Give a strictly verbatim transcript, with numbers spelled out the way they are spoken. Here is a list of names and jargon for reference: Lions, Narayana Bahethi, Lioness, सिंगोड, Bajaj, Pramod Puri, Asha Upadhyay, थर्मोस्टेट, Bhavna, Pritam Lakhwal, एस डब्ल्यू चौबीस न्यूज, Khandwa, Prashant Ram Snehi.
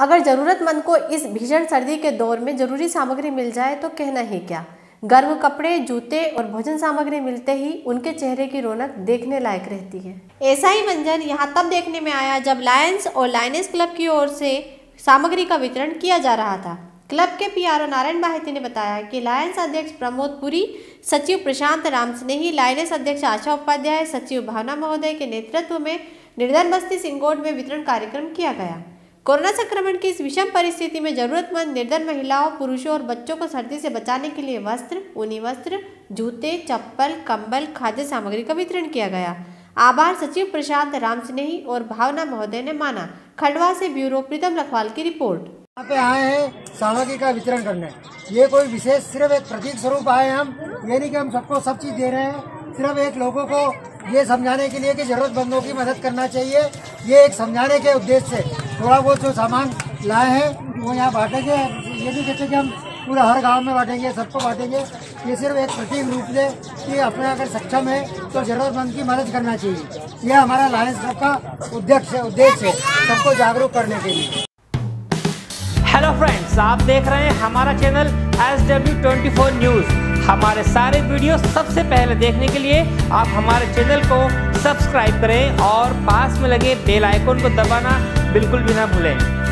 अगर ज़रूरतमंद को इस भीषण सर्दी के दौर में ज़रूरी सामग्री मिल जाए तो कहना ही क्या। गर्म कपड़े, जूते और भोजन सामग्री मिलते ही उनके चेहरे की रौनक देखने लायक रहती है। ऐसा ही मंजर यहां तब देखने में आया जब लायंस और लायनेस क्लब की ओर से सामग्री का वितरण किया जा रहा था। क्लब के पीआरओ नारायण बाहेती ने बताया कि लायंस अध्यक्ष प्रमोद पुरी, सचिव प्रशांत राम स्नेही, लायनेस अध्यक्ष आशा उपाध्याय, सचिव भावना महोदय के नेतृत्व में निर्धन बस्ती सिंगोड में वितरण कार्यक्रम किया गया। कोरोना संक्रमण की इस विषम परिस्थिति में जरूरतमंद निर्धन महिलाओं, पुरुषों और बच्चों को सर्दी से बचाने के लिए वस्त्र, ऊनी वस्त्र, जूते, चप्पल, कंबल, खाद्य सामग्री का वितरण किया गया। आभार सचिव प्रशांत राम स्नेही और भावना महोदय ने माना। खंडवा से ब्यूरो प्रीतम लखवाल की रिपोर्ट। यहाँ पे आए हैं सामग्री का वितरण करने, ये कोई विशेष सिर्फ एक प्रतीक स्वरूप आए हम, ये नहीं की हम सबको सब चीज दे रहे हैं, सिर्फ एक लोगों को ये समझाने के लिए कि जरूरतमंदों की मदद करना चाहिए, ये एक समझाने के उद्देश्य से थोड़ा बहुत जो सामान लाए हैं वो यहाँ बांटेंगे। ये नहीं कहते कि हम पूरा हर गांव में बांटेंगे, सबको बांटेंगे, ये सिर्फ एक प्रतीक रूप से कि अपने अगर सक्षम है तो जरूरतमंद की मदद करना चाहिए। ये हमारा लायंस क्लब का उद्देश्य उद्देश्य है, सबको जागरूक करने के लिए। हेलो फ्रेंड्स, आप देख रहे हैं हमारा चैनल एस डब्ल्यू चौबीस न्यूज। हमारे सारे वीडियो सबसे पहले देखने के लिए आप हमारे चैनल को सब्सक्राइब करें और पास में लगे बेल आइकन को दबाना बिल्कुल भी ना भूलें।